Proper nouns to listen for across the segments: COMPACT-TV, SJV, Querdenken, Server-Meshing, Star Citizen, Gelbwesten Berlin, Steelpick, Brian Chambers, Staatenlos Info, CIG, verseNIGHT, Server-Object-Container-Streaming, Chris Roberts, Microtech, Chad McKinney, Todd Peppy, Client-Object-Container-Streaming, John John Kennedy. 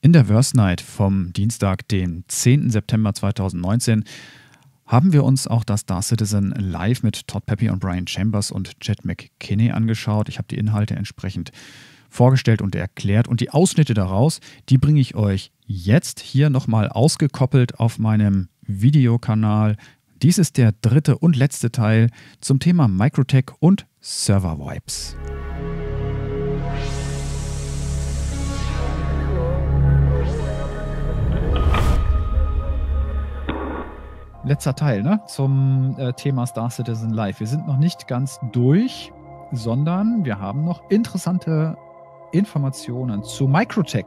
In der verseNIGHT vom Dienstag, dem 10. September 2019, haben wir uns auch das Star Citizen live mit Todd Peppy und Brian Chambers und Chad McKinney angeschaut. Ich habe die Inhalte entsprechend vorgestellt und erklärt und die Ausschnitte daraus, die bringe ich euch jetzt hier nochmal ausgekoppelt auf meinem Videokanal. Dies ist der dritte und letzte Teil zum Thema Microtech und Server-Vibes. Letzter Teil, ne? Zum Thema Star Citizen Live. Wir sind noch nicht ganz durch, sondern wir haben noch interessante Informationen zu Microtech.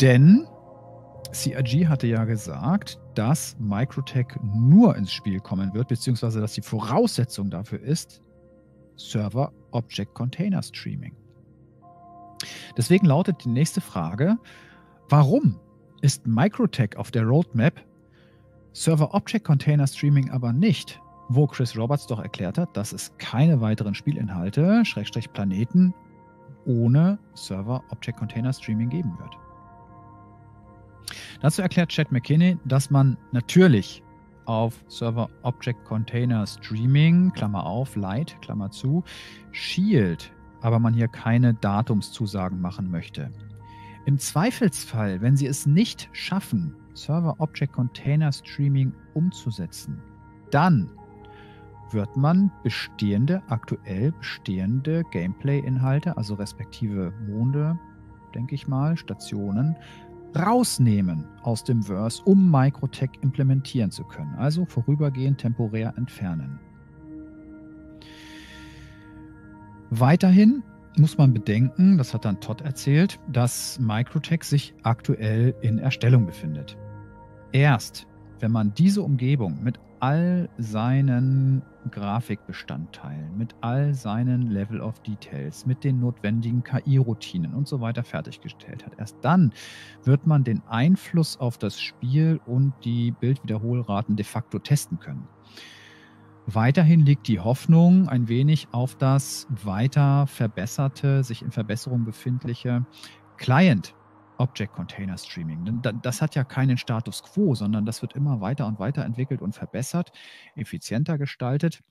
Denn CIG hatte ja gesagt, dass Microtech nur ins Spiel kommen wird, beziehungsweise dass die Voraussetzung dafür ist Server-Object-Container-Streaming. Deswegen lautet die nächste Frage, warum ist Microtech auf der Roadmap, Server-Object-Container-Streaming aber nicht, wo Chris Roberts doch erklärt hat, dass es keine weiteren Spielinhalte, / Planeten, ohne Server-Object-Container-Streaming geben wird. Dazu erklärt Chad McKinney, dass man natürlich auf Server-Object-Container-Streaming, Light, schielt, aber man hier keine Datumszusagen machen möchte. Im Zweifelsfall, wenn sie es nicht schaffen, Server-Object-Container-Streaming umzusetzen, dann wird man aktuell bestehende Gameplay-Inhalte, also respektive Monde, denke ich mal, Stationen, rausnehmen aus dem Verse, um Microtech implementieren zu können. Also vorübergehend temporär entfernen. Weiterhin muss man bedenken, das hat dann Todd erzählt, dass Microtech sich aktuell in Erstellung befindet. Erst wenn man diese Umgebung mit all seinen Grafikbestandteilen, mit all seinen Level of Details, mit den notwendigen KI-Routinen und so weiter fertiggestellt hat, erst dann wird man den Einfluss auf das Spiel und die Bildwiederholraten de facto testen können. Weiterhin liegt die Hoffnung ein wenig auf das weiter verbesserte, sich in Verbesserung befindliche Client-Object-Container-Streaming. Denn das hat ja keinen Status quo, sondern das wird immer weiter und weiter entwickelt und verbessert, effizienter gestaltet.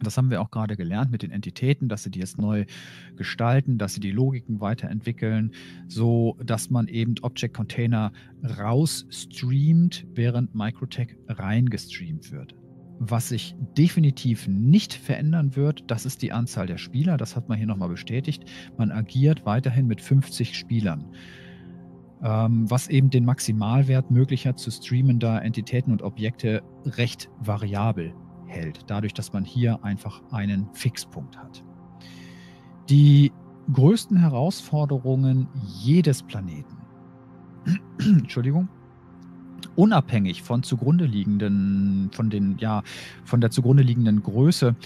Das haben wir auch gerade gelernt mit den Entitäten, dass sie die jetzt neu gestalten, dass sie die Logiken weiterentwickeln, so dass man eben Object-Container rausstreamt, während Microtech reingestreamt wird. Was sich definitiv nicht verändern wird, das ist die Anzahl der Spieler. Das hat man hier nochmal bestätigt. Man agiert weiterhin mit 50 Spielern, was eben den Maximalwert möglicher zu streamender Entitäten und Objekte recht variabel hält, dadurch, dass man hier einfach einen Fixpunkt hat. Die größten Herausforderungen jedes Planeten, Entschuldigung, unabhängig von der zugrunde liegenden Größe,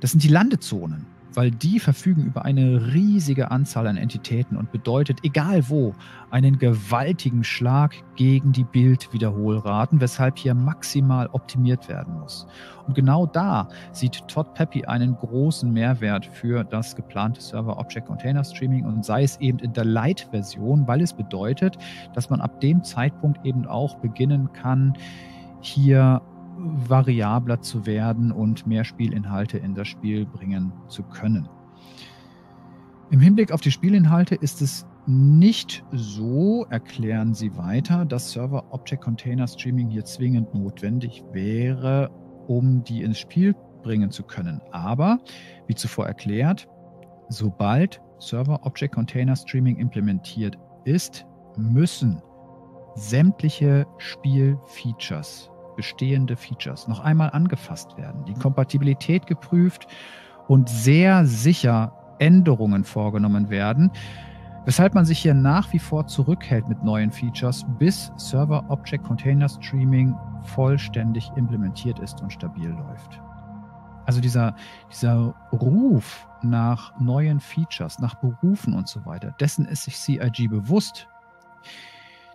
das sind die Landezonen, weil die verfügen über eine riesige Anzahl an Entitäten und bedeutet, egal wo, einen gewaltigen Schlag gegen die Bildwiederholraten, weshalb hier maximal optimiert werden muss. Und genau da sieht Todd Peppy einen großen Mehrwert für das geplante Server-Object-Container-Streaming und sei es eben in der Light-Version, weil es bedeutet, dass man ab dem Zeitpunkt eben auch beginnen kann, hier variabler zu werden und mehr Spielinhalte in das Spiel bringen zu können. Im Hinblick auf die Spielinhalte ist es nicht so, erklären Sie weiter, dass Server-Object-Container-Streaming hier zwingend notwendig wäre, um die ins Spiel bringen zu können. Aber, wie zuvor erklärt, sobald Server-Object-Container-Streaming implementiert ist, müssen sämtliche Spielfeatures, bestehende Features noch einmal angefasst werden, die Kompatibilität geprüft und sehr sicher Änderungen vorgenommen werden, weshalb man sich hier nach wie vor zurückhält mit neuen Features, bis Server-Object-Container-Streaming vollständig implementiert ist und stabil läuft. Also dieser Ruf nach neuen Features, nach Berufen und so weiter, dessen ist sich CIG bewusst.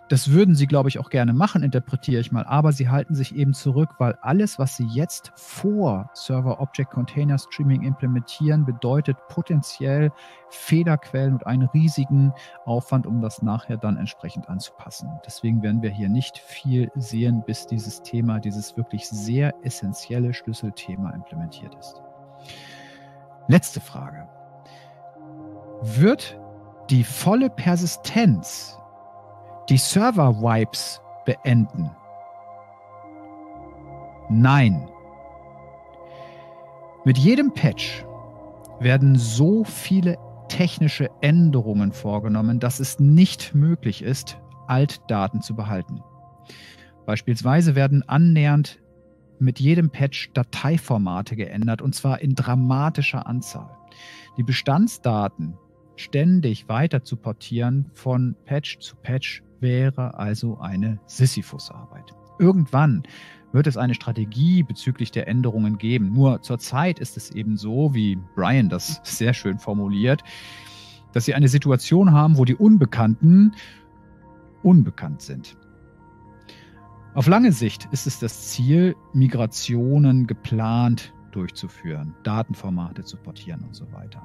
Das würden sie, glaube ich, auch gerne machen, interpretiere ich mal, aber sie halten sich eben zurück, weil alles, was sie jetzt vor Server-Object-Container-Streaming implementieren, bedeutet potenziell Fehlerquellen und einen riesigen Aufwand, um das nachher dann entsprechend anzupassen. Deswegen werden wir hier nicht viel sehen, bis dieses Thema, dieses wirklich sehr essentielle Schlüsselthema implementiert ist. Letzte Frage. Wird die volle Persistenz die Server-Wipes beenden? Nein. Mit jedem Patch werden so viele technische Änderungen vorgenommen, dass es nicht möglich ist, Altdaten zu behalten. Beispielsweise werden annähernd mit jedem Patch Dateiformate geändert, und zwar in dramatischer Anzahl. Die Bestandsdaten ständig weiter zu portieren von Patch zu Patch wäre also eine Sisyphusarbeit. Irgendwann wird es eine Strategie bezüglich der Änderungen geben. Nur zurzeit ist es eben so, wie Brian das sehr schön formuliert, dass sie eine Situation haben, wo die Unbekannten unbekannt sind. Auf lange Sicht ist es das Ziel, Migrationen geplant durchzuführen, Datenformate zu portieren und so weiter.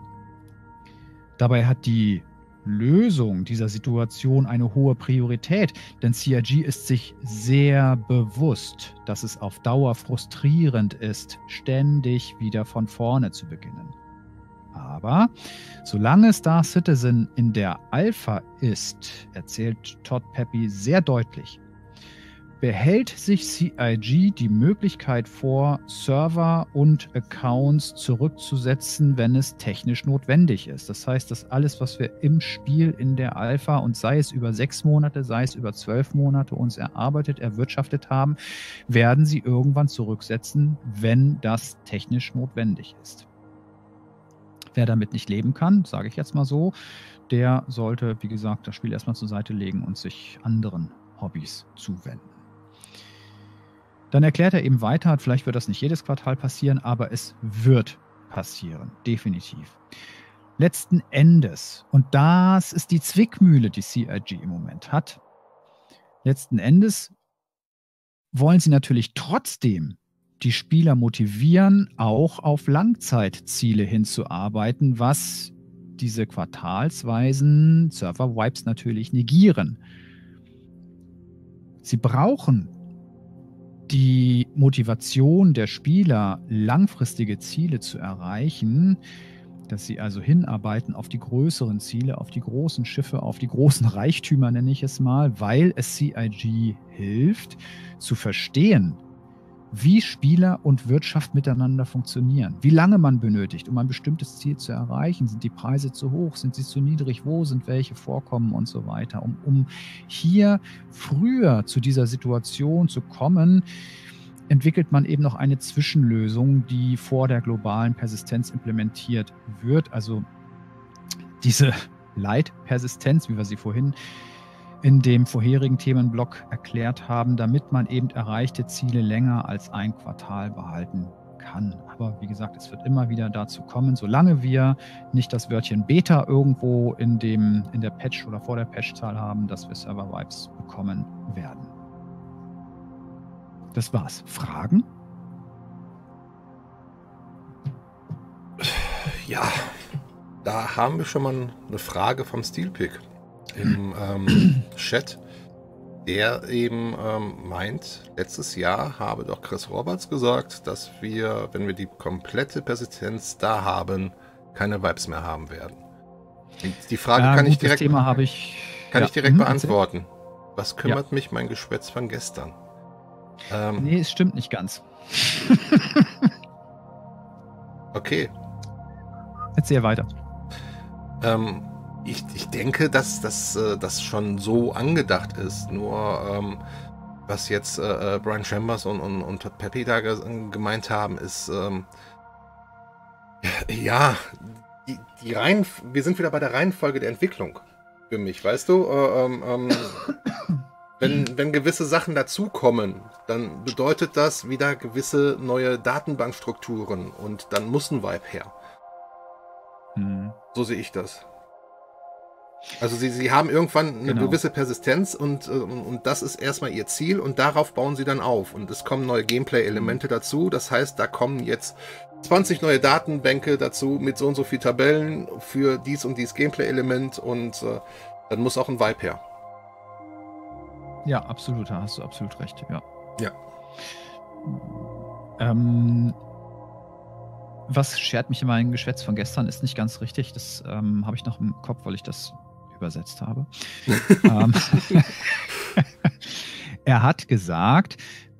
Dabei hat die Lösung dieser Situation eine hohe Priorität, denn CIG ist sich sehr bewusst, dass es auf Dauer frustrierend ist, ständig wieder von vorne zu beginnen. Aber solange Star Citizen in der Alpha ist, erzählt Todd Peppy sehr deutlich, behält sich CIG die Möglichkeit vor, Server und Accounts zurückzusetzen, wenn es technisch notwendig ist. Das heißt, dass alles, was wir im Spiel in der Alpha und sei es über 6 Monate, sei es über 12 Monate uns erarbeitet, erwirtschaftet haben, werden sie irgendwann zurücksetzen, wenn das technisch notwendig ist. Wer damit nicht leben kann, sage ich jetzt mal so, der sollte, wie gesagt, das Spiel erstmal zur Seite legen und sich anderen Hobbys zuwenden. Dann erklärt er eben weiter, vielleicht wird das nicht jedes Quartal passieren, aber es wird passieren, definitiv. Letzten Endes, und das ist die Zwickmühle, die CIG im Moment hat, letzten Endes wollen sie natürlich trotzdem die Spieler motivieren, auch auf Langzeitziele hinzuarbeiten, was diese quartalsweisen Server-Wipes natürlich negieren. Sie brauchen die Motivation der Spieler, langfristige Ziele zu erreichen, dass sie also hinarbeiten auf die größeren Ziele, auf die großen Schiffe, auf die großen Reichtümer, nenne ich es mal, weil es CIG hilft, zu verstehen, wie Spieler und Wirtschaft miteinander funktionieren, wie lange man benötigt, um ein bestimmtes Ziel zu erreichen. Sind die Preise zu hoch, sind sie zu niedrig, wo sind welche Vorkommen und so weiter, um hier früher zu dieser Situation zu kommen, entwickelt man eben noch eine Zwischenlösung, die vor der globalen Persistenz implementiert wird. Also diese Light-Persistenz, wie wir sie vorhin in dem vorherigen Themenblock erklärt haben, damit man eben erreichte Ziele länger als ein Quartal behalten kann. Aber wie gesagt, es wird immer wieder dazu kommen, solange wir nicht das Wörtchen Beta irgendwo in der Patch- oder vor der Patchzahl haben, dass wir Server-Wipes bekommen werden. Das war's. Fragen? Ja, da haben wir schon mal eine Frage vom Steelpick im Chat, der eben meint, letztes Jahr habe doch Chris Roberts gesagt, dass wir, wenn wir die komplette Persistenz da haben, keine Vibes mehr haben werden. Die Frage kann ich direkt beantworten. Was kümmert mich mein Geschwätz von gestern? Nee, es stimmt nicht ganz. Okay. Erzähl weiter. Ich denke, dass das schon so angedacht ist, nur was jetzt Brian Chambers und Todd Peppy da gemeint haben, ist, ja, wir sind wieder bei der Reihenfolge der Entwicklung für mich, weißt du? Wenn gewisse Sachen dazukommen, dann bedeutet das wieder gewisse neue Datenbankstrukturen und dann muss ein Vibe her. So sehe ich das. Also sie haben irgendwann eine gewisse Persistenz und das ist erstmal ihr Ziel und darauf bauen sie dann auf. Und es kommen neue Gameplay-Elemente dazu. Das heißt, da kommen jetzt 20 neue Datenbänke dazu mit so und so viel Tabellen für dies und dies Gameplay-Element und dann muss auch ein Vibe her. Ja, absolut. Da hast du absolut recht. Ja. Ja. Was schert mich in meinem Geschwätz von gestern, ist nicht ganz richtig. Das habe ich noch im Kopf, weil ich das übersetzt habe. Er hat gesagt,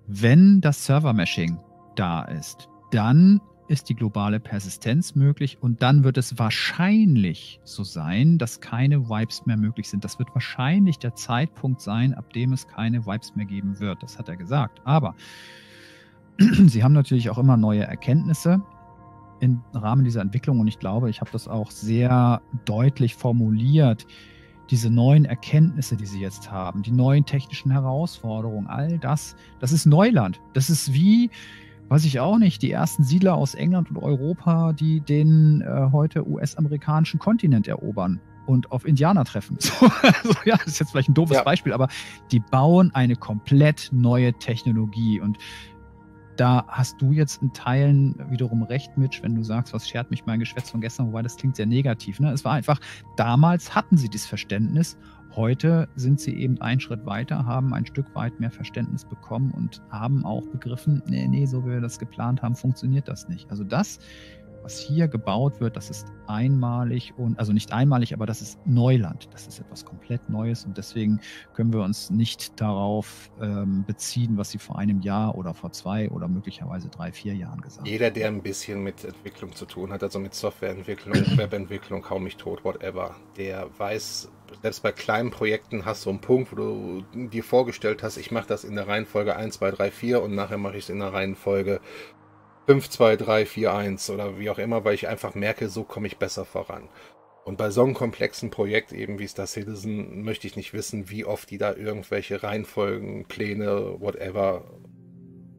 wenn das Server-Meshing da ist, dann ist die globale Persistenz möglich und dann wird es wahrscheinlich so sein, dass keine Vibes mehr möglich sind. Das wird wahrscheinlich der Zeitpunkt sein, ab dem es keine Vibes mehr geben wird. Das hat er gesagt. Aber sie haben natürlich auch immer neue Erkenntnisse im Rahmen dieser Entwicklung und ich glaube, ich habe das auch sehr deutlich formuliert. Diese neuen Erkenntnisse, die sie jetzt haben, die neuen technischen Herausforderungen, all das, das ist Neuland. Das ist wie, weiß ich auch nicht, die ersten Siedler aus England und Europa, die den heute US-amerikanischen Kontinent erobern und auf Indianer treffen. So, also, ja, das ist jetzt vielleicht ein doofes Beispiel, aber die bauen eine komplett neue Technologie und da hast du jetzt in Teilen wiederum recht, Mitch, wenn du sagst, was schert mich mein Geschwätz von gestern, wobei das klingt sehr negativ. Ne? Es war einfach, damals hatten sie dieses Verständnis, heute sind sie eben einen Schritt weiter, haben ein Stück weit mehr Verständnis bekommen und haben auch begriffen, nee, so wie wir das geplant haben, funktioniert das nicht. Also das, was hier gebaut wird, das ist einmalig und, also nicht einmalig, aber das ist Neuland. Das ist etwas komplett Neues und deswegen können wir uns nicht darauf beziehen, was sie vor einem Jahr oder vor 2 oder möglicherweise 3, 4 Jahren gesagt haben. Jeder, der ein bisschen mit Entwicklung zu tun hat, also mit Softwareentwicklung, Webentwicklung, kaum mich tot, whatever, der weiß, selbst bei kleinen Projekten hast du einen Punkt, wo du dir vorgestellt hast, ich mache das in der Reihenfolge 1, 2, 3, 4 und nachher mache ich es in der Reihenfolge 5, 2, 3, 4, 1 oder wie auch immer, weil ich einfach merke, so komme ich besser voran. Und bei so einem komplexen Projekt eben wie Star Citizen möchte ich nicht wissen, wie oft die da irgendwelche Reihenfolgen, Pläne, whatever,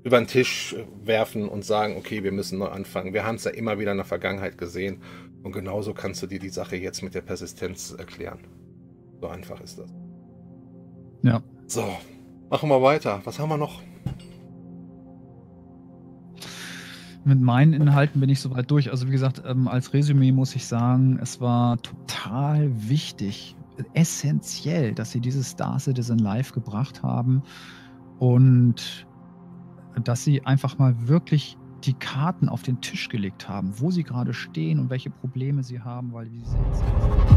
über den Tisch werfen und sagen, okay, wir müssen neu anfangen. Wir haben es ja immer wieder in der Vergangenheit gesehen und genauso kannst du dir die Sache jetzt mit der Persistenz erklären. So einfach ist das. Ja. So, machen wir weiter. Was haben wir noch? Mit meinen Inhalten bin ich soweit durch. Also wie gesagt, als Resümee muss ich sagen, es war total wichtig, essentiell, dass sie dieses Star Citizen live gebracht haben und dass sie einfach mal wirklich die Karten auf den Tisch gelegt haben, wo sie gerade stehen und welche Probleme sie haben, weil wie sie jetzt